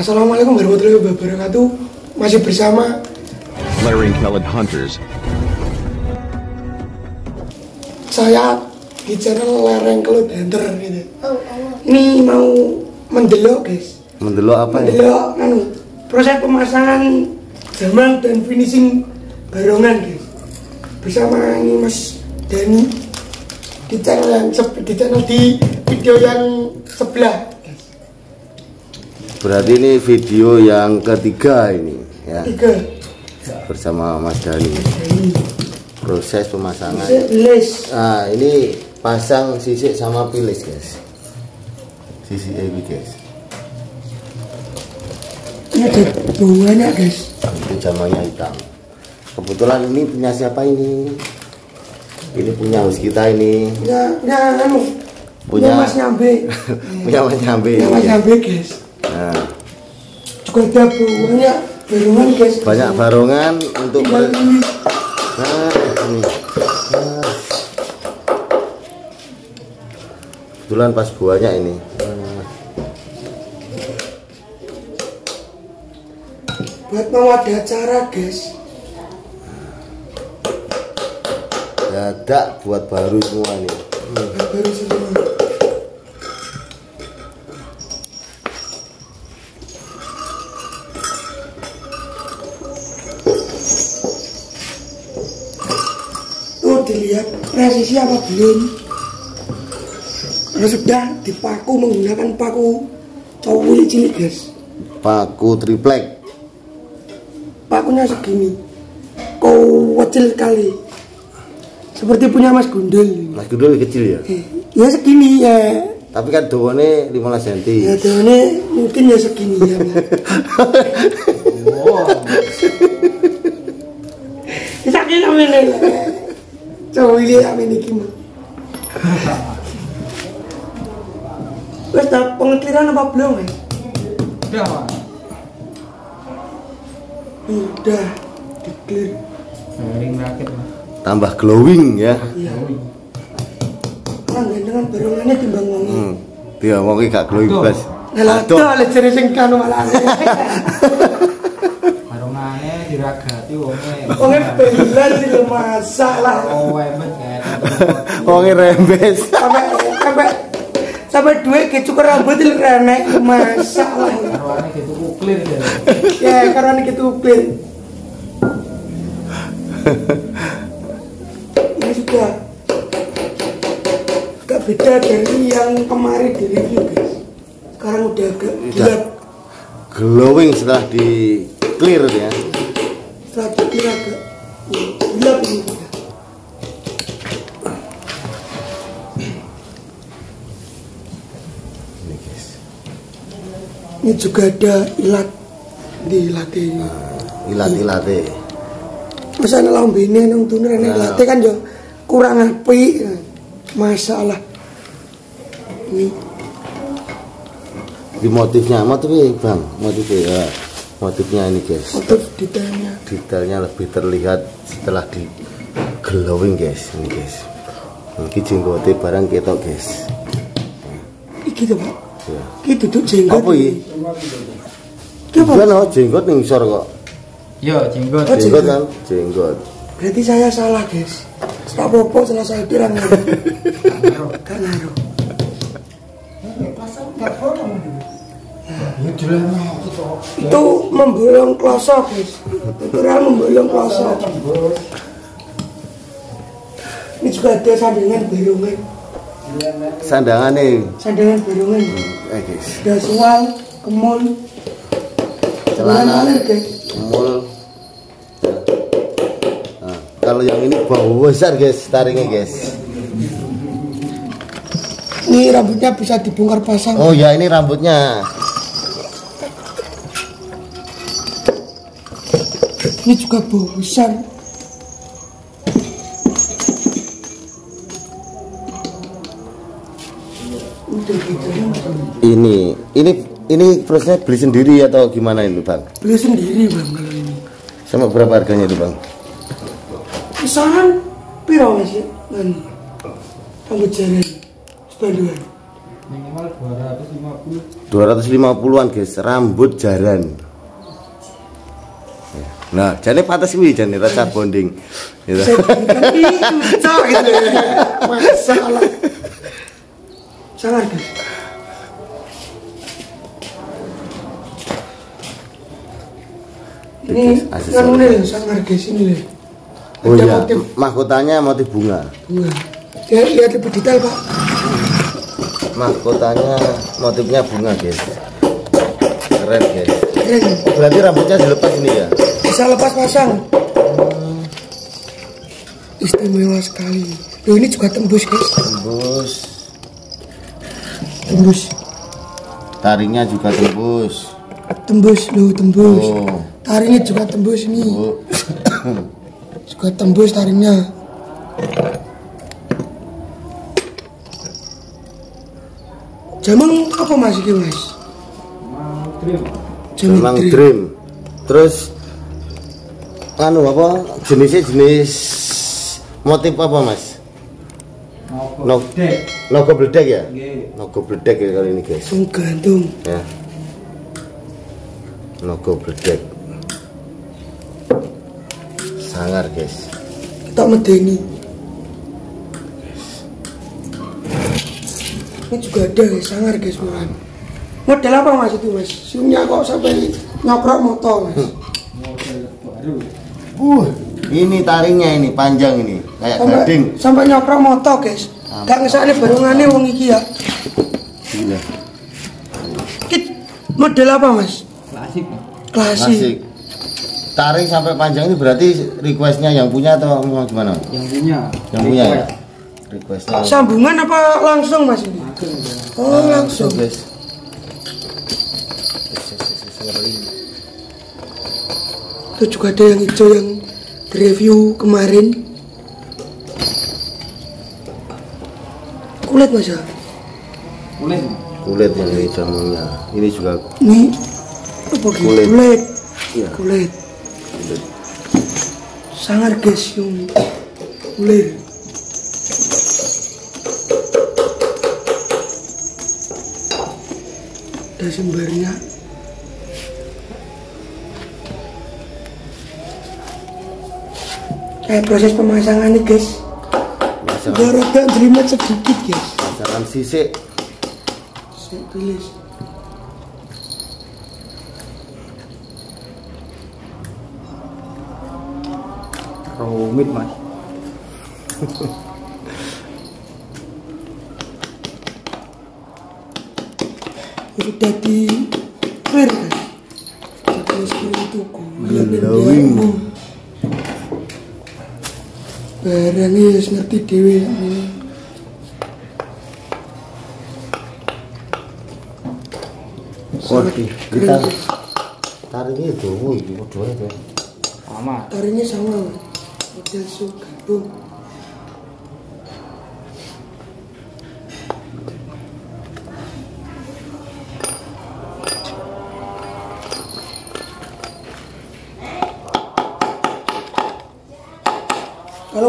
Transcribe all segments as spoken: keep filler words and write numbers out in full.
Assalamualaikum warahmatullahi wabarakatuh. Masih bersama Lereng Kelud Hunters. Saya di channel Lereng Kelud Hunters gitu. Oh, oh. Ini mau mendelok, guys. Mendelok apa ya? Mendelok anu, proses pemasangan jamang dan finishing barongan, guys. Bersama ini Mas Dani di channel yang di channel di video yang sebelah. Berarti ini video yang ketiga ini ya. Tiga. Bersama Mas Dani. Proses pemasangan. Pilis. Nah, ini pasang sisik sama pilis, guys. Sisik ini, guys. Ini ada buahnya, guys. Itu jamangnya hitam. Kebetulan ini punya siapa ini? Ini punya host kita ini. Ya, ya, kamu. Punya Mas Nyambe. Punya Mas Nyambe. Punya Mas Nyambe, guys. Nah. Cukup banyak barongan, guys. Banyak barongan untuk nah, ini. Nah. Kebetulan pas buahnya ini. Nah. Buat mau ada acara, guys. Dadak buat baru semua nih. Hmm. Baru semua. Dilihat presisi apa belum, kalau sudah dipaku menggunakan paku cowok cilik, guys. Paku triplek, pakunya segini, kau kecil kali seperti punya Mas Gundul. Mas Gundul kecil ya? Eh, ya segini ya, tapi kan dawane lima belas sentimeter ya, dawane mungkin ya segini ya. Wow. Sakit sama ini coba lihat ini gimana. Wes tak pengetiran apa belum, guys? Udah, Pak. Udah, di-clear. Glowing rakit, Pak. Tambah glowing ya. Iya. Kan dengan barongannya timbang wongi. Hmm. Dia wongi gak glowing blas. Lah to oleh jere sing kanu malah. Diragati wonge. Wonge beneran sih lu masalah. Oh, emet kan. Wonge rembes. Sampai sampai sampai duit kecukur rambut lu renek masalah. Karone gitu uklir ya. Ya, karone gitu uklir. Ini juga gak beda dari yang kemarin di review, guys. Sekarang udah agak gelap. Glowing setelah di clear ya. Satu kira ke gelap ini juga. Ini juga ada ilat di ilat ini. Uh, ilat ilat deh. Masa nelayan bini nong tuner ini ilat kan jo kurang api masalah. Ini di motifnya apa tuh, Bang? Motifnya. Motifnya ini, guys. Motif detailnya. Detailnya lebih terlihat setelah di glowing, guys. Ini, guys. Ini jenggote barang ketok, guys. Iki to, Pak. Ya. Iki duduk jenggot. Apa iki? Gimana jenggot ning isor kok? Ya, jenggot. Oh, jenggot kan? Jenggot. Berarti saya salah, guys. Tak apa-apa, salah saya pirang. Kan ngaruh. Pasang baron. Ya jelas aku toh. Itu membolong kloso, guys. Ukuran membolong kloso. Ini juga ada sandangan barongan. Sandangan nih. Sandangan barongan. Eh, guys. Dasual, kemul. Celana, kemul. Nah, kalau yang ini bau besar, guys, taringnya, guys. Ini rambutnya bisa dibongkar pasang. Oh ya, ini rambutnya. Ini juga bosan. Ini, ini, ini prosesnya beli sendiri atau gimana itu, Bang? Beli sendiri, Bang, kalau ini. Sama berapa harganya itu, Bang? Kisaran piro sih, Bang? Kamu jalan. Banduan minimal dua ratus lima puluh dua ratus lima puluhan guys, rambut jaran. Nah, jane pantes kuwi jane rasa bonding. Gitu. Masalah. Salah guys. Ini kan sangar guys ini. Oh iya, mahkotanya motif bunga. Bunga. Ya, lihat lebih detail, Pak. Mahkotanya motifnya bunga, guys. Keren, guys. Keren. Berarti rambutnya dilepas ini ya? Bisa lepas pasang. Hmm. Istimewa sekali. Loh, ini juga tembus, guys. Tembus. Tembus. Taringnya juga tembus. Tembus, loh, tembus. Oh. Taringnya juga tembus nih. Oh. Juga tembus taringnya. Jamang apa mas iki mas? Jamang dream. dream. Terus anu apa jenisnya, jenis motif apa mas? Nogo bledek. Nogo bledek ya? Nggih. Nogo bledek ya kali ini guys. Sung gantung. Ya. Nogo bledek. Sangar guys, kita medeni. Ini juga ada guys, sangar guys. Makan model apa mas itu mas? Siumnya kok sampai nyokrok motor mas? Model baru. Uh, ini taringnya ini panjang ini kayak gading. Sampai nyokrok motor guys. Gak ngesane barongane wong iki ya. Gila. Kit model apa mas? Klasik. Klasik. Klasik. Taring sampai panjang ini berarti requestnya yang punya atau gimana? Yang punya. Yang punya ya? Requestnya. Sambungan apa langsung mas ini? Oh langsung. Guys. Itu juga ada yang hijau yang review kemarin. Kulit mas ya? Kulit. Kulit yang hijaunya. Ini juga. Ini apa kulit? Kulit. Ya. Kulit. Sangar guys, yung ulir. Ada sembarnya. Kayak proses pemasangan nih guys. Garotnya jerimet sedikit guys. Pasangan sisik. Sisik tulis. Rumit mas. Sudah di clear guys. Barangnya harus ngerti dewe. Kita tariknya itu, sama. Tariknya sama. Model sugantung. Kalau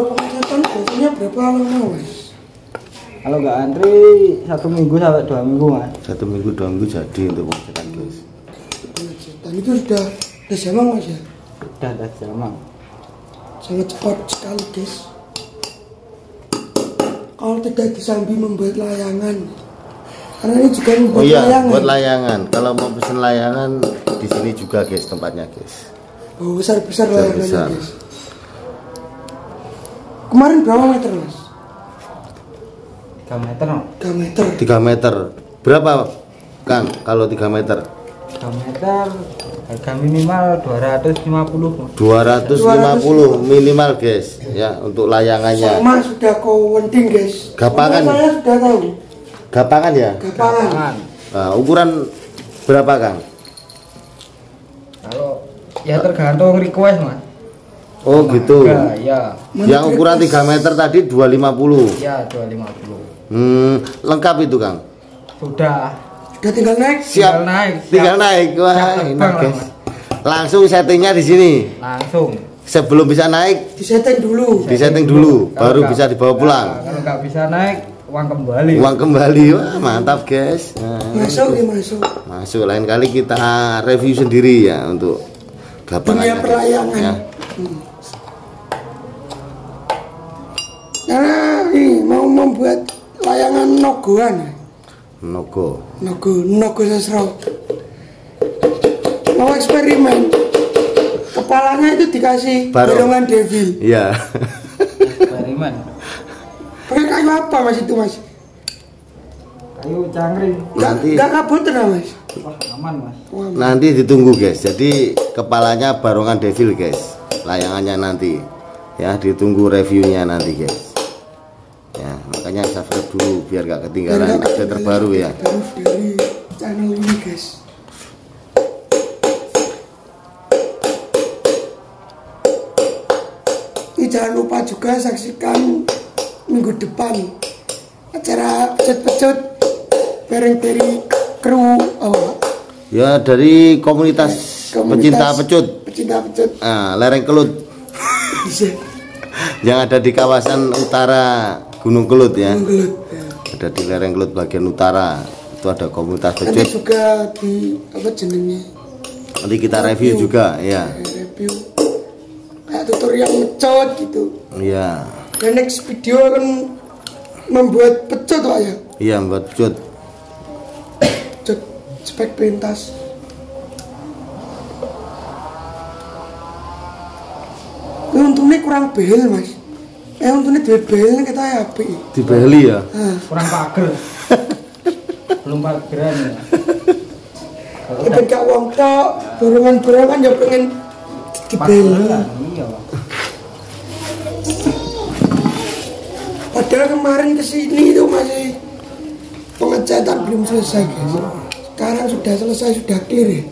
pengecatan biasanya berapa lama mas? Kalau nggak antri satu minggu sampai dua minggu mas. Satu minggu dua minggu jadi untuk pengecatan guys. Pengecatan itu sudah ada jamang mas ya? Sudah ada jamang. Sangat cepat sekali guys. Kalau tidak disambi membuat layangan. Karena ini juga membuat oh, iya, layangan. Buat layangan. Kalau mau pesen layangan di sini juga guys tempatnya guys. Oh, besar besar, besar layangannya besar. Guys. Kemarin berapa meter mas? tiga meter. tiga meter. tiga meter. Berapa Kang? Kalau tiga meter? tiga meter. Harga minimal dua ratus lima puluh. dua ratus lima puluh minimal guys ya untuk layangannya. Sama sudah kau wenting guys. Gapangan. Saya sudah tahu. Gapangan ya? Gapangan. Nah, ukuran berapa Kang? Kalau ya tergantung request mas. Oh nah, gitu. Ya, ya. Yang ukuran tiga meter tadi dua ratus lima puluh. Iya, dua ratus lima puluh. Hmm, lengkap itu Kang? Sudah. Udah tinggal naik, siap tinggal naik, tinggal siap. naik. Wah, enak guys. Langsung settingnya di sini. Langsung. Sebelum bisa naik, disetting dulu. Disetting dulu, dulu, baru bisa dibawa pulang. Kalau nggak bisa naik, uang kembali. Uang kembali, wah mantap guys. Nah, masuk nih masuk. Masuk, lain kali kita review sendiri ya untuk dunia pelayangan. Ya. Hmm. Nah, ini mau membuat layangan nogoan. Nogo. Nogo, nogo sesro. Mau eksperimen. Kepalanya itu dikasih barongan devil. Iya. Eksperimen. Pakai kayu apa mas itu mas? Kayu cangkring. Nanti. Gak kabut nah mas. Wah, aman mas. Nanti ditunggu guys. Jadi kepalanya barongan devil guys. Layangannya nanti. Ya ditunggu reviewnya nanti guys. Ya makanya subscribe dulu biar gak ketinggalan update terbaru ya. Dari channel ini guys. Ini jangan lupa juga saksikan minggu depan acara pecut-pecut bareng dari kru oh. Ya dari komunitas, komunitas pecinta pecut, pecinta pecut. Nah, Lereng Kelud yang ada di kawasan utara Gunung Kelud ya. Gunung Kelud, ya ada di Lereng Kelud bagian utara itu ada komunitas pecut. Ada juga di apa jenengnya nanti kita review, review juga ya, review kayak tutorial pecut gitu ya. Dan next video akan membuat pecut Pak ya. Iya membuat pecut. Pecut spek pentas. Nah, untungnya kurang behel mas. Eh untungnya dua behelnya kita ya api. Di beheli ya. Hah. Kurang pager. Belum pageran ya. Kita gak uang tok, borongan-borongan ya pengen di beheli. Iya. Padahal kemarin kesini itu masih pengecatan belum selesai guys. Sekarang sudah selesai, sudah clear ya.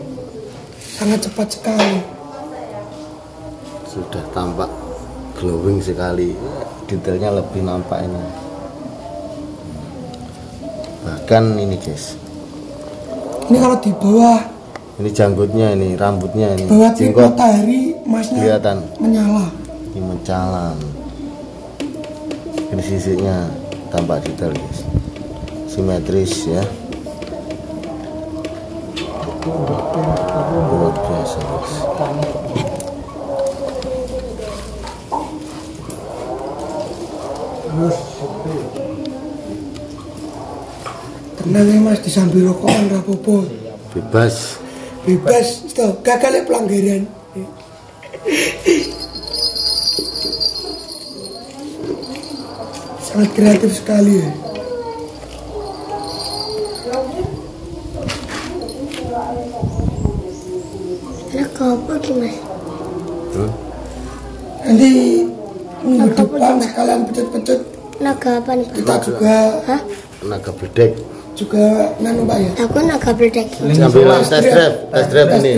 Sangat cepat sekali. Sudah tampak glowing sekali. Detailnya lebih nampak ini. Bahkan ini guys. Ini kalau di bawah. Ini janggutnya ini, rambutnya ini. Bawah jenggot matahari masnya kelihatan menyala. Ini mencalang. Ini sisinya tampak detail guys, simetris ya. Luar biasa guys. Tenang ya mas, disambil rokokan rapopo. Bebas. Bebas, stop. Gagalnya pelanggaran. Sangat kreatif sekali ya. Enak kabut mas. Hmm? Nanti minggu depan sekalian pecut-pecut naga apa nih? Kita juga hah? Naga bledek juga nanu pak ya? Aku naga bledek sambil test drive, test drive ini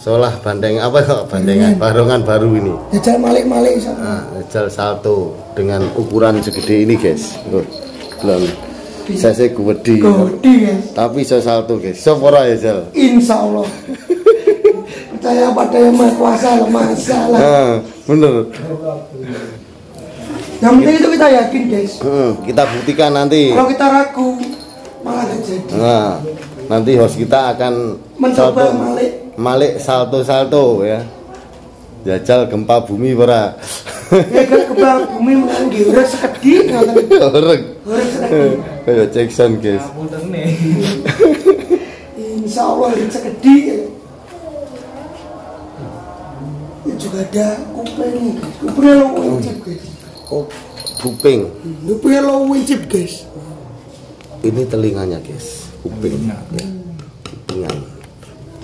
solah bandeng apa kok bandengan barongan baru ini jajal malik-malik nah, jajal salto dengan ukuran segede ini guys loh belum saya sih gede tapi saya salto guys sopora ya jajal insya Allah percaya pada yang maha kuasa masalah nah, bener yang penting itu kita yakin guys hmm, kita buktikan nanti kalau kita ragu malah gak jadi nah, nanti host kita akan mencoba salto. Malik Malik salto-salto ya. Jajal gempa bumi para. Ya gempa bumi menang di urek sekedhi ngoten. Urek. Urek sekedhi. Kayak Jackson, guys. Ngapuntene. Insyaallah sekedhi. Ini juga ada kuping. Kupingnya lo wincip, guys. Oh, kuping. Kupingnya lo wincip, guys. Ini telinganya, guys. Kuping. Kupingan.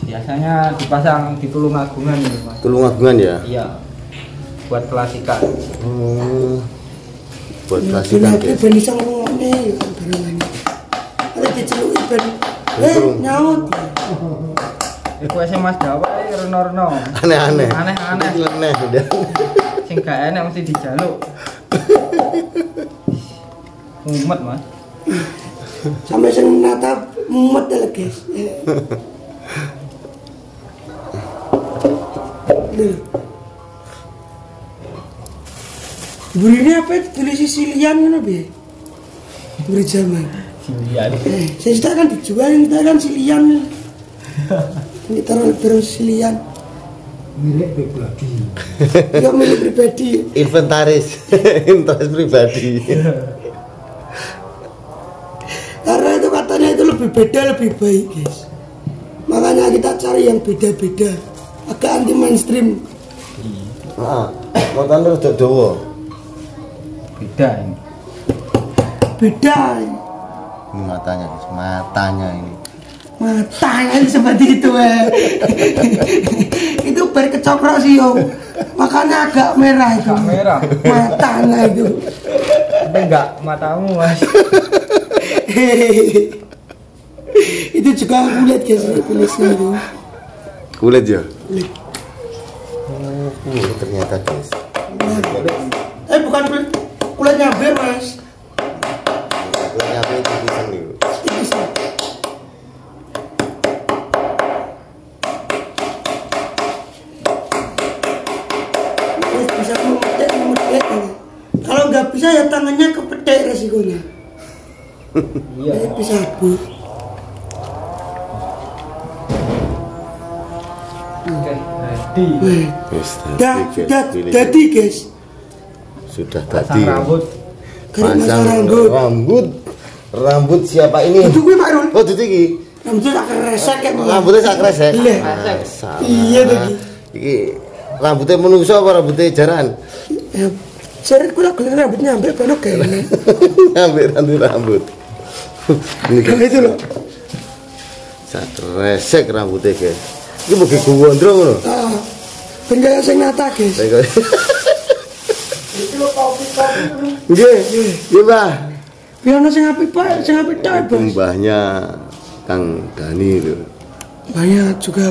Biasanya dipasang di tulung agungan gitu mas. Tulung agungan ya? Iya. Buat klasikan. Hmm. Buat klasikan guys. Ben bisa ngomongnya ya kan barengannya. Ada dicelukin ben. Eh nyaut. Iku ese mas Jawa ya reno-reno. Aneh-aneh. Aneh-aneh. Leneh udah. Sing gak enak mesti dijaluk. Mumet mas. Sampai sing menatap mumet lho guys. Buri ini apa itu tulis Sicilian kan apa ya? Guru Jamang. Silian. Eh, kita kan dijual, kita kan silian. Ini taruh terus silian. Milik pribadi. Ya milik pribadi. Inventaris, inventaris pribadi. Karena itu katanya itu lebih beda lebih baik, guys. Makanya kita cari yang beda-beda, agak anti mainstream. Ah, konten udah doa. Beda ini. Beda ini. Ini matanya, matanya ini. Matanya seperti itu ya. Itu berkecokro sih yo. Makanya agak merah itu. Agak merah. Matanya itu. Tapi enggak matamu mas. Itu juga kulit guys, kulisnya itu. Kulit ya. Kulit. Oh, kulit ternyata guys. Eh bukan kulit, kulit nyambe mas. Kulit nyambe itu pisang nih. Kalau nggak bisa ya tangannya kepetek resikonya. Iya. Bisa bu. Oke, jadi. Jadi guys. Sudah tadi. Rambut. Pasang rambut. Rambut. Rambut siapa ini? Itu gue Marul. Oh itu gini. Rambutnya tak kresek ya. Rambutnya tak kresek. Iya lagi. Iki rambutnya menungso apa rambutnya jaran? Saya kurang kena rambut nyampe kalau kayak ini. Nyampe rambut rambut. Kalau itu loh. Satu resek rambutnya guys. Ini bagi gondrong loh. Ah, penggaya saya nata guys. Itu lo kopi kopi dulu. Iya, iya bah. Biar nasi ngapi pak, saya ngapi cair bos. Mbahnya Kang Dani loh. Banyak juga.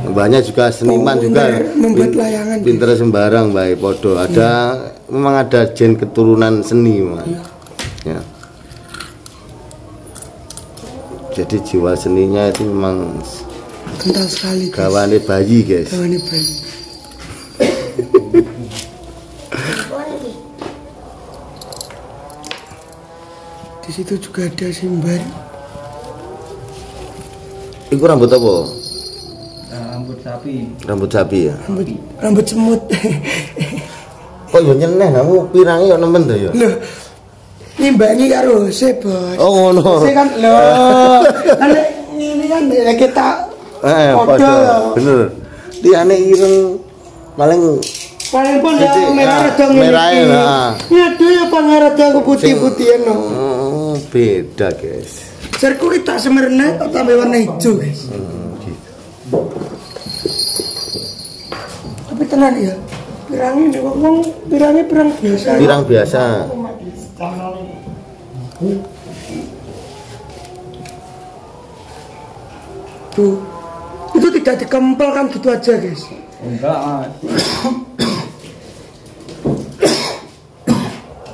Banyak juga seniman juga membuat layangan. Pinter sembarang baik podo. Ada memang ada gen keturunan seni mas. Ya. Jadi jiwa seninya itu memang kental sekali. Gawane bayi guys. Gawane bayi. Di situ juga ada simbar. Iku rambut apa? Rambut sapi. Rambut sapi ya. Rambut, rambut semut. Kok yo nyeneh kamu pirangi yo nemen to yo. Lho. Nimbangi karo se, Bos. Oh ngono. Se kan lho. Kan ngene kan lek tak eh padha. Bener. Liyane ireng paling paling pun ya merah rada ngene. Merah ya. Ya aduh ya pangaretan putih-putihan no. Oh, beda, guys. Jerku kita semerne tak tambah warna hijau, guys. Tapi tenang ya, pirangi ngomong pirangi pirang biasa. Pirang biasa. Tuh, itu tidak dikempel kan gitu aja guys. Enggak.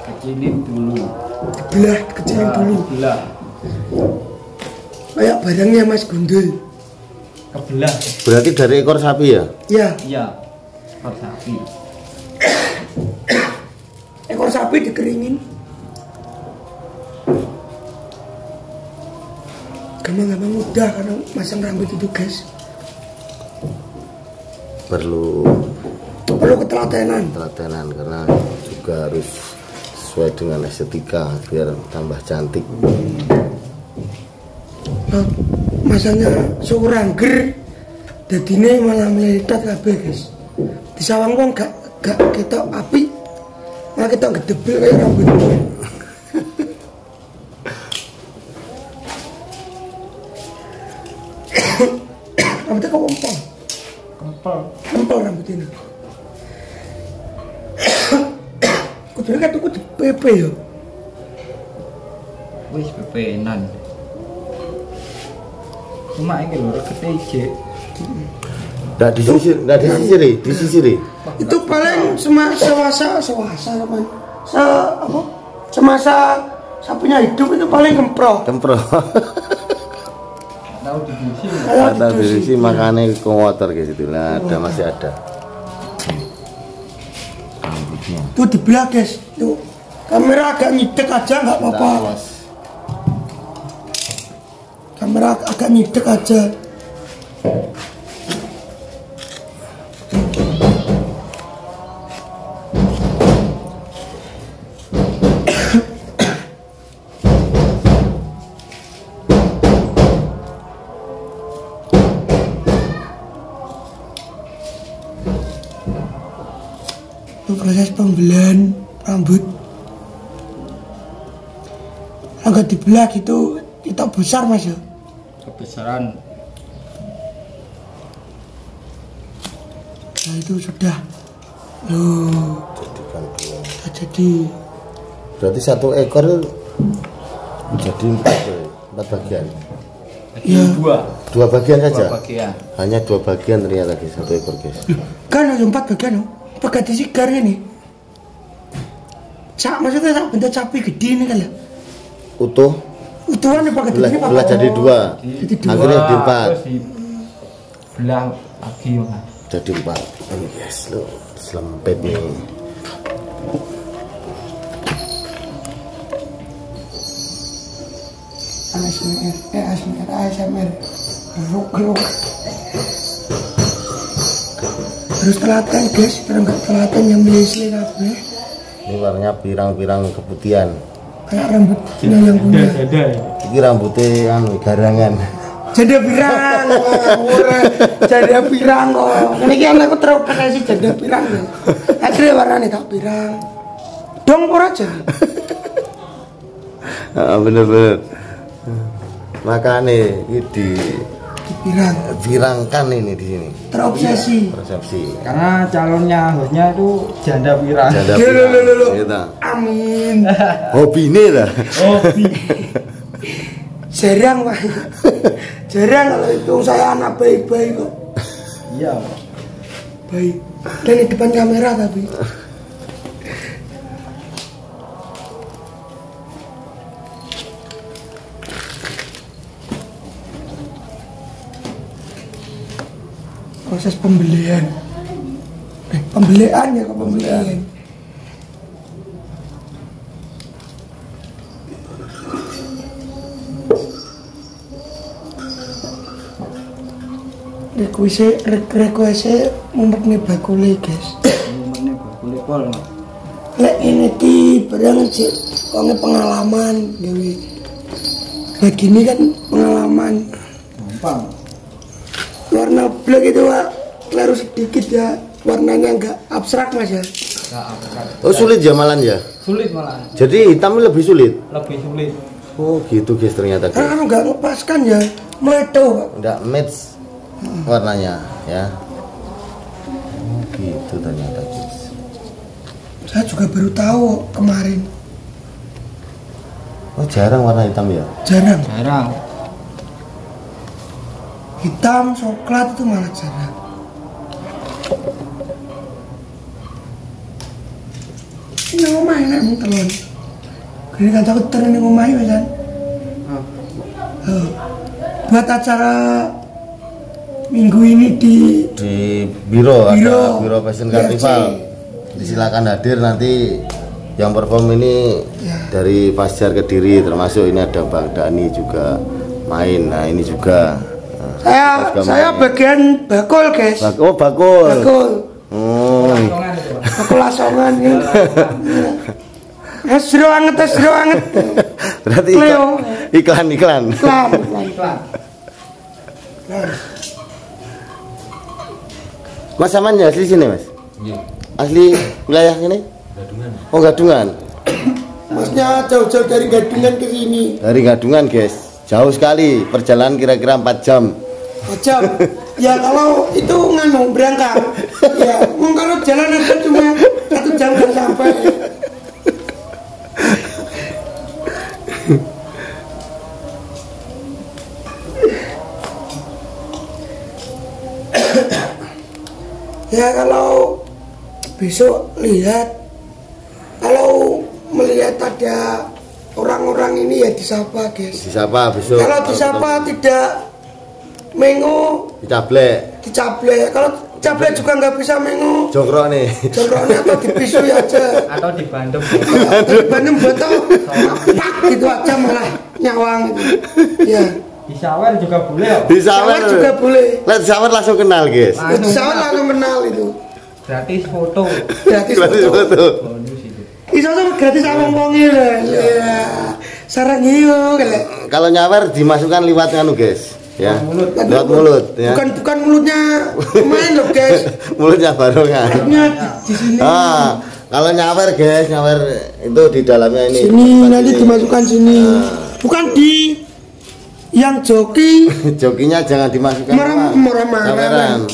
Kecilin dulu. Dibelah, kecilin dulu. Dibelah. Kayak barangnya Mas Gundul. Kebelah. Berarti dari ekor sapi ya? Iya. Iya. Ekor sapi. Ekor sapi dikeringin. Gampang-gampang mudah karena masang rambut itu guys. Perlu perlu ketelatenan. Ketelatenan karena juga harus sesuai dengan estetika biar tambah cantik. Nah, masanya seorang ger, dadine malah meledak kabeh guys. Di sawang wong gak gak ketok api, malah ketok gedebel kayak rambut. Rambutnya kok kempel, kempel, kempel rambutnya. Kudune kan tuku P P yo. Wis P P-nan. Cuma ini lho, reketnya hijik. Nggak disisir, nggak disisiri, disisiri. Itu paling semasa, semasa apa? Se, apa? Semasa sapinya hidup itu paling kemproh. Kemproh. Tahu disisir. Tahu disisir, makanya kotor kayak gitu lah. Ada masih ada. Itu di belakang, guys. Tuh kamera agak nyidek aja nggak apa-apa. merak, agak nyidek aja. Proses pembelahan rambut agak dibelah gitu, kita besar mas ya, kebesaran. Nah itu sudah loh, jadi, jadi berarti satu ekor jadi empat, empat bagian ya, dua dua bagian dua saja bagian. Hanya dua bagian ternyata lagi satu ekor guys, kan ada empat bagian loh. Pegati sigar ini cak, maksudnya cak bentuk capi gede ini kan ya, utuh utuhan apa gede ini belah jadi dua, akhirnya di empat belah lagi jadi empat. Ini guys lo selempet nih, A S M R eh A S M R A S M R ruk ruk harus telaten guys, orang nggak telaten yang melisli kabeh. Ini warnanya pirang-pirang keputihan. Kayak rambut Cina yang punya. Ini rambutnya anu garangan. Janda pirang. Janda pirang kok. Niki anakku terobsesi janda pirang. Akhirnya warnanya tak pirang. Dongkor aja. Heeh bener-bener. Makane iki di pirang, pirangkan ini di sini. Terobsesi. Persepsi. Karena calonnya hostnya itu janda pirang. Janda pirang. Loh, loh, loh. Gitu. Amin. Hobi ini lah. Hobi. Jarang pak. Jarang kalau itu saya anak baik-baik kok. Iya. Baik. Dan di depan kamera tapi. Proses pembelian, eh, pembelian ya kok pembelian. Requise, requise mempunyai bakule guys. Mempunyai bakule pol. Lek ini ti barang sih, kalau pengalaman gawe. Begini kan pengalaman. Gampang. Warna black itu wak, keliru sedikit ya, warnanya enggak abstrak mas ya. Enggak abstrak. Oh sulit ya malan ya? Sulit malan. Jadi hitamnya lebih sulit? Lebih sulit. Oh gitu guys ternyata. Karena kamu enggak lepaskan ya, meletuh. Enggak match warnanya ya. Oh gitu ternyata guys. Saya juga baru tahu kemarin. Oh jarang warna hitam ya? Jarang. Jarang. Hitam, coklat itu malah jarang. Ini ngomah enak nih telur. Gini kan takut telur ini ngomah ya kan? Buat acara minggu ini di di Biro, ada Biro Fashion Carnival. Disilakan hadir nanti yang perform ini ya. Dari Pasar Kediri termasuk ini ada Bang Dani juga main. Nah ini juga. Saya, saya bagian bakul guys. Oh bakul. Bakul. Oh. Bakul asongan ini. Es seru banget, es seru banget. Berarti iklan, iklan. Iklan, iklan. Mas Saman ya asli sini mas. Asli wilayah sini. Gadungan. Oh Gadungan. Masnya jauh-jauh dari Gadungan ke sini. Dari Gadungan guys. Jauh sekali, perjalanan kira-kira empat jam. empat jam? Ya kalau itu nganu berangkat. Ya, kalau jalan itu cuma satu jam nggak sampai. Ya kalau besok lihat, kalau melihat ada orang-orang ini ya disapa guys. Disapa besok. Kalau disapa tidak mengu, dicablek. Dicablek. Kalau cablek juga nggak bisa mengu. Jongkrok nih. Jongkrok nih atau dipisui aja. Atau dibandem. Dibandem botol. Pak gitu aja malah nyawang. Ya. Di shower juga boleh. Di shower juga boleh. Lihat shower langsung kenal, guys. Di shower langsung kenal itu. Gratis foto. Gratis foto. Iso sama gratis sama wonge lho. Iya. Sarang iyo kelek. Kalau nyawer dimasukkan liwat anu, guys. Ya. Mulut. Lewat mulut, ya. Bukan bukan mulutnya main loh, guys. Mulutnya barongan. Mulutnya di sini. Ah, kalau nyawer, guys, nyawer itu di dalamnya ini. Sini nanti dimasukkan sini. Bukan di yang joki, jokinya jangan dimasukkan. Merem-merem.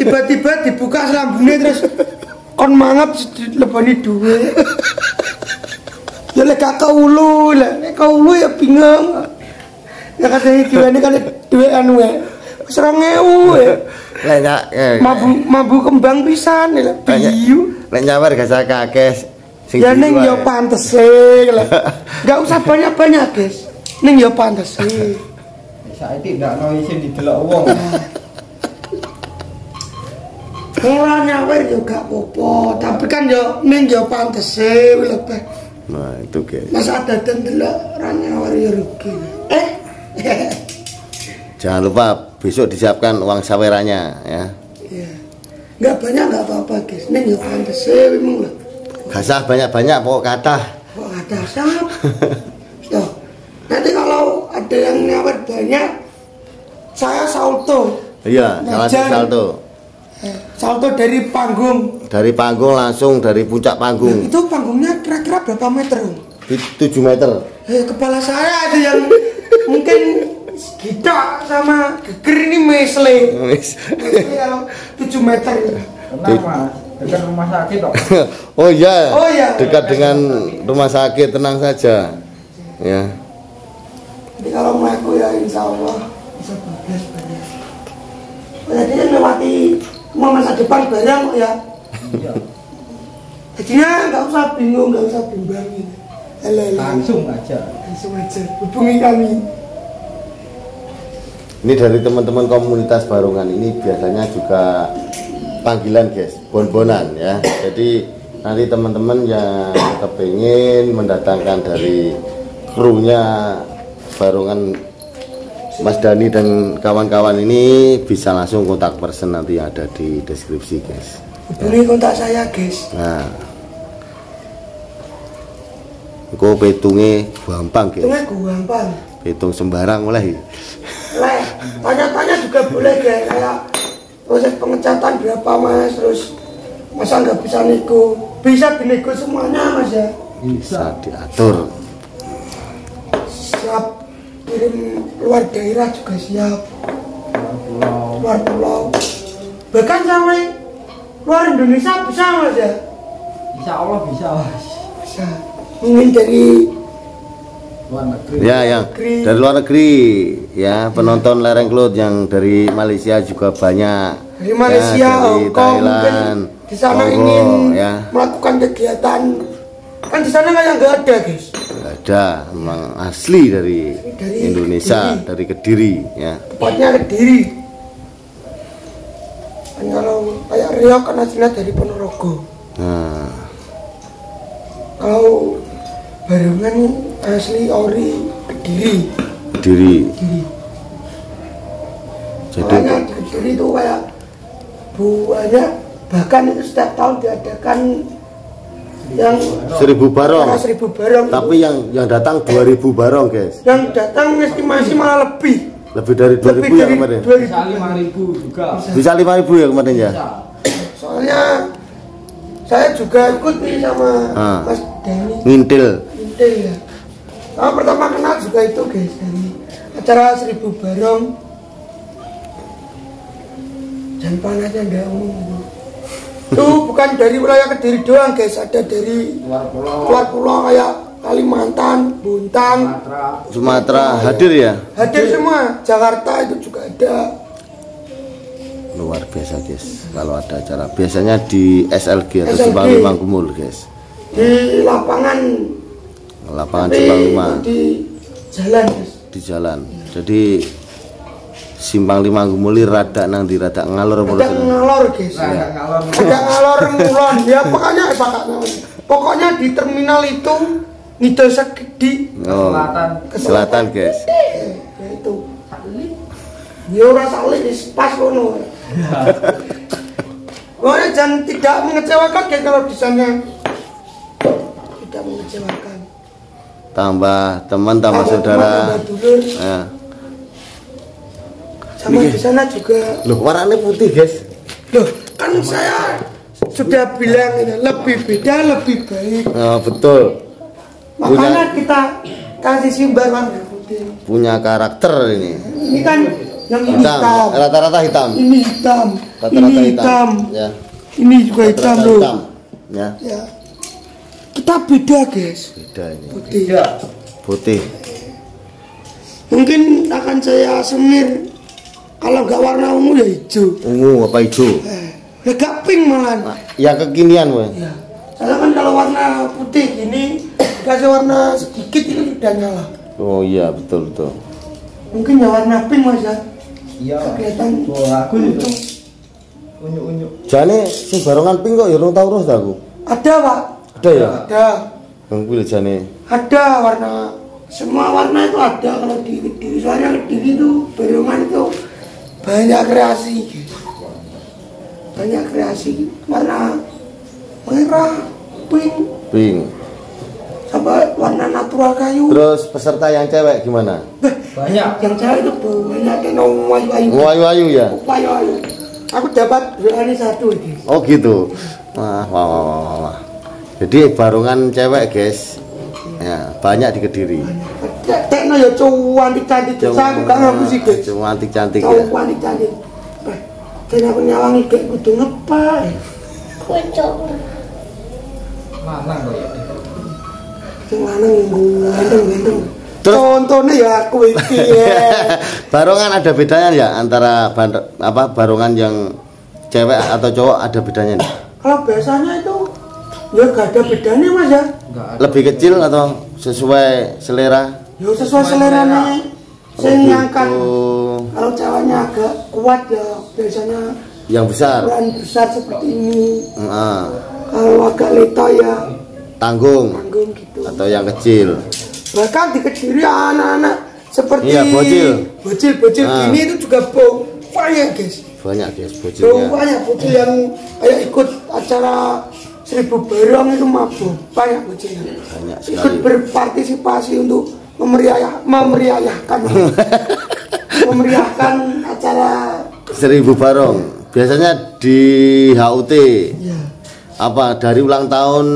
Tiba-tiba dibuka selambungnya terus kon mangap lebani duwe. Ya lek kakak ulu, lek kau ulu ya bingung. Ya katanya duwe kan duwe anu ya. serong ewu ya. Lek mabuk mabuk kembang pisan lek biyu. Lek nyawer gak kakek. Ya ning yo pantes lek. Enggak usah banyak-banyak, guys. Ning yo pantes. Saiki ndak ono isin didelok wong. Ora nyawer yo gak apa-apa, tapi kan yo ning yo pantese lebeh. Nah, itu guys. Mas adaden delok ora nyawer yo rugi. Eh. Jangan lupa besok disiapkan uang sawerannya ya. Iya. Enggak banyak enggak apa-apa, guys. Ning yo pantese memang lho. Gak usah banyak-banyak pokok kathah. Pokok kathah sap. Yo. Nanti kalau ada yang nyawer banyak, saya salto. Iya, salah salto. Eh, salto dari panggung. Dari panggung langsung dari puncak panggung. Nah, itu panggungnya kira-kira berapa meter? tujuh meter. Eh, kepala saya ada yang mungkin gidak sama geger ini mesle. Mesle tujuh meter. Kenapa? Dekat rumah sakit kok. Oh iya. Oh iya. Dekat dengan rumah sakit, tenang saja. Ya. Jadi kalau melaku ya insya Allah bisa bagus banyak. Jadinya melewati masa depan banyak ya. Jadinya nggak usah bingung, nggak usah bimbang gitu. Langsung aja, langsung aja hubungi kami. Ini dari teman-teman komunitas Barongan ini biasanya juga panggilan, guys, bon-bonan ya. Jadi nanti teman-teman yang kepingin mendatangkan dari krunya Barongan Mas Dani dan kawan-kawan ini bisa langsung kontak person, nanti ada di deskripsi, guys. Hubungi kontak saya, guys. Nah, kau petungnya gampang, guys. Petungnya gampang. Petung sembarang mulai. Leh, tanya-tanya juga boleh, guys. Kayak proses pengecatan berapa, mas? Terus masa nggak bisa nego? Bisa dinego semuanya, mas ya. Bisa diatur. Siap. Kirim luar daerah juga siap, luar pulau, bahkan sampai luar Indonesia bisa, mas ya? Insya Allah bisa, mas. Bisa. Mungkin dari luar negeri. Ya, yang dari luar negeri ya, penonton Lereng Kelud yang dari Malaysia juga banyak. Dari Malaysia, Hong Kong, di sana ingin melakukan kegiatan, kan di sana kayak nggak ada, guys. Ada, memang asli dari, dari Indonesia, Kediri. Dari Kediri ya. Tepatnya Kediri. Dan kalau kayak Riau kan aslinya dari Ponorogo. Nah. Kalau Barongan asli ori Kediri. Kediri. Kediri. Jadi banyak Kediri itu kayak banyak, bahkan itu setiap tahun diadakan. Yang seribu barong, seribu barong tapi yang yang datang dua ribu barong, guys. Yang datang estimasi malah lebih lebih dari dua ribu ya kemarin. Bisa lima ribu juga. Bisa lima ribu ya kemarin ya. Soalnya saya juga ikut nih sama ah. Mas Dani. Ngintil. Ngintil ya. Nah, pertama kenal juga itu, guys, dari acara seribu barong. Dan panasnya nggak umum. Itu bukan dari wilayah Kediri doang, guys, ada dari luar pulau, luar pulau kayak Kalimantan, Bontang, Sumatera, Sumatera. Hadir ya? Hadir semua, Jakarta itu juga ada. Luar biasa, guys, kalau ada acara biasanya di S L G atau Simpang Lima Gemuli, guys. Di lapangan lapangan Simpang Lima di jalan, guys. Di jalan, jadi Simpang Lima Gemuli rada nanti rada ngalor rada ngalor, guys. Rada ngalor. Rada ngalor mulon. Ya pokoknya pakatnya. Pokoknya di terminal itu nido segedi. Ke selatan. Ke selatan, guys. Itu. yo rasa liris pas kono. Boleh jangan tidak mengecewakan kayak kalau di sana tidak mengecewakan. Tambah teman, tambah, tambah saudara. Teman, ya. Sama di sana juga. Loh, warnanya putih, guys. Loh, kan teman saya sudah bilang lebih beda lebih baik. Oh, betul. Makanya punya, kita kasih simbol warna putih. Punya karakter ini. Ini kan yang hitam. Hitam. Rata-rata hitam. Ini hitam. Rata-rata ini hitam. Hitam. Ya. Ini juga hitam, hitam loh. Ya. Ya. Kita beda, guys. Beda ini. Putih. Ya. Putih. Mungkin akan saya semir kalau nggak warna ungu ya hijau. Ungu apa hijau? Eh, agak pink malah. Ya kekinian, weh. Ya. Soalnya kan kalau warna putih gini kasih warna sedikit itu udah nyala. Oh iya, betul betul. Mungkin ya warna pink Mas ya. Iya. Kelihatan. Oh, aku itu. Unyu-unyu. Jane sing Barongan pink kok ya ora tau terus aku. Ada, Pak. Ada ya? Ada. Bang kuwi jane. Ada warna, semua warna itu ada kalau di Kediri. Soalnya Kediri itu Barongan itu banyak kreasi. Banyak kreasi warna merah, pink, pink. Sampai warna natural kayu. Terus peserta yang cewek gimana? Banyak. Yang cewek itu banyak yang wayu-wayu. Wayu-wayu ya. Wayu-wayu. Aku dapat berani satu ini. Oh gitu. Wah, wah, wah, wah, wah. Jadi Barongan cewek, guys. Ya, banyak di Kediri. Tekno ya cantik-cantik. Saya aku enggak ngapusi, guys. Cantik-cantik ya. Cantik-cantik. Kan aku nyawangi kayak kudu ngepak. Kocok. Mana kok? Contohnya ya aku itu ya. Barongan ada bedanya ya antara bar, apa Barongan yang cewek atau cowok, ada bedanya nih? Kalau biasanya itu ya gak ada bedanya Mas ya. Lebih kecil atau sesuai selera? Ya sesuai selera nih. Saya kan kalau ceweknya agak kuat ya biasanya yang besar. Ukuran besar seperti ini. Heeh. Kalau agak leto ya tanggung, tanggung gitu. Atau yang kecil, bahkan di Kediri anak-anak seperti iya, bocil bocil bocil ah. Gini itu juga banyak guys, banyak guys bocilnya, banyak bocil yang kayak ikut acara Seribu Barong itu mabuk, banyak bocilnya, banyak sekali. Ikut berpartisipasi untuk memeriah memeriahkan memeriahkan acara Seribu Barong. Biasanya di H U T ya. Apa dari ulang tahun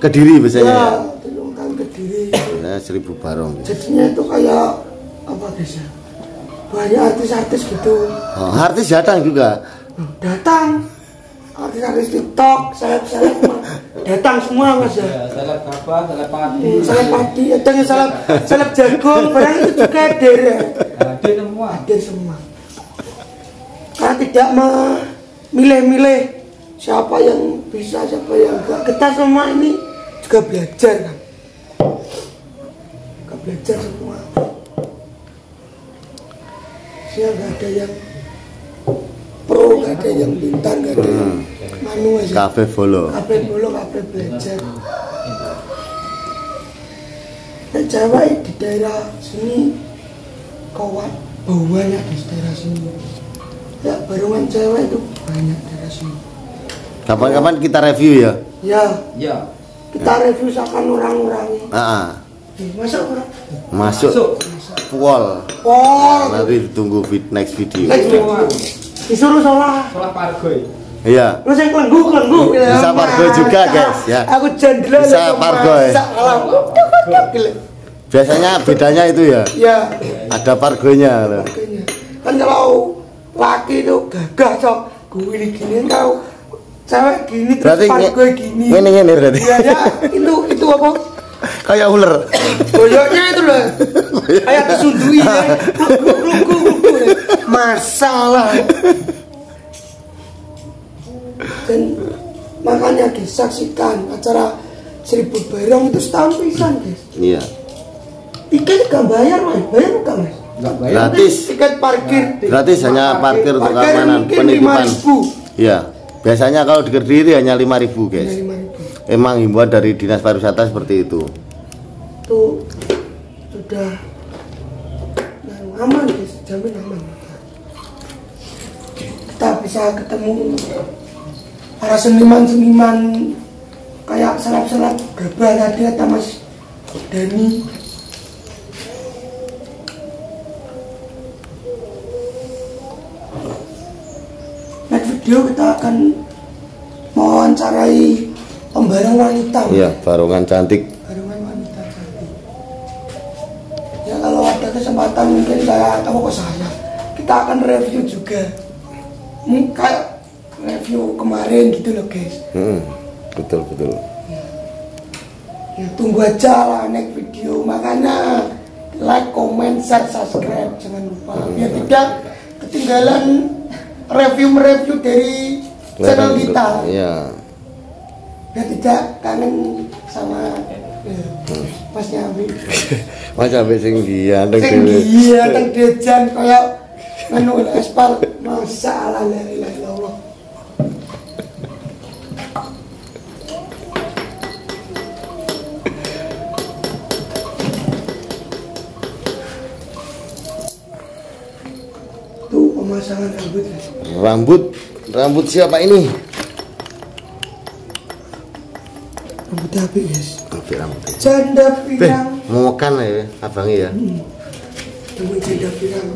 Kediri biasanya ya, ya? Kediri. Nah, Seribu Barong. Jadinya itu kayak apa guys ya? Banyak artis-artis gitu. Oh, artis datang juga. Datang. Artis-artis TikTok, seleb-seleb datang semua Mas ya. Seleb apa? Seleb padi. Seleb padi, ada yang seleb seleb jagung, barang itu juga hadir ya. Hadir semua. Hadir semua. Karena tidak memilih-milih siapa yang bisa, siapa yang enggak. Kita semua ini juga belajar kan, juga belajar semua. Saya nggak ada yang pro, nggak ada yang pintar, nggak ada yang manu aja. Kafe bolo, kafe bolo, kafe belajar. Nah, Jawa di daerah sini kawan banyak di daerah sini. Ya Barongan cewek itu banyak di daerah sini. Kapan-kapan kita review ya. Ya. Ya. Kita ya review seakan orang-orangnya. Heeh. Masuk orang. Masuk. Pol. Pol. Nanti ditunggu next video. Next video. Disuruh sholat. Sholat pargoy. Iya. Lu saya kelenggu kelenggu. Bisa pargoy juga guys ya. Aku jendela. Bisa pargoy. Biasanya bedanya itu ya. Iya. Ada pargoynya loh. Pargoynya. Kan kalau laki itu gagah sok gue ini gini kau. Cewek gini berarti terus gue gini ini ini berarti ya, ya, itu itu apa kayak ular boyoknya itu loh kayak disundui ya lugu lugu masalah. Dan makanya disaksikan acara Seribu Barong itu setahun pisan guys. Iya, tiket gak bayar Mas, bayar bukan Mas? Gak bayar, gratis tiket parkir, gratis hanya parkir untuk keamanan penitipan. Iya. Biasanya kalau di Kediri hanya lima ribu guys. lima ribu. Emang himbauan dari Dinas Pariwisata seperti itu. Itu sudah aman guys, jamin aman. bisa ketemu para seniman-seniman kayak selap-selap gerba tadi kata Mas Dani. Next video kita akan mewawancarai pembarong wanita. Iya, barongan cantik. Barongan wanita cantik. Ya kalau ada kesempatan mungkin saya tahu kok saya. Kita akan review juga. Ini kayak review kemarin gitu loh guys. Hmm, betul betul. Ya. Ya, tunggu aja lah next video. Makanya like, comment, share, subscribe jangan lupa. Hmm. Biar tidak ketinggalan review-mereview dari Lereng channel kita. Iya. Biar tidak kangen sama ya, hmm. Mas Nyambe. Mas Nyambe sing gianteng dhewe. Sing gianteng dejan koyo anu aspal masalah la ilaha illallah. Tuh pemasangan rambut. Rambut, rambut siapa ini? Rambut api guys. Api rambut. Janda pirang. Mau makan ya, abang ya. Hmm. Tunggu janda pirang.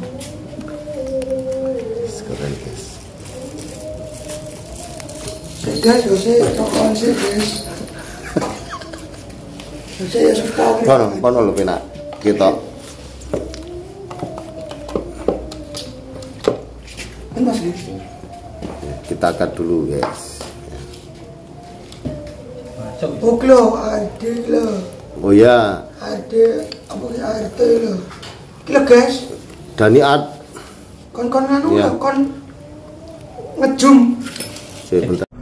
Guys, saya tokoan sih guys. Saya suka. Kono, kono lu pina. Kita. Kita angkat dulu guys. Oh klo, ada lo. Oh ya. Ada, apa sih ada lo? Klo guys. Dani ad. Kon kon anu, kon ngejum. Sebentar.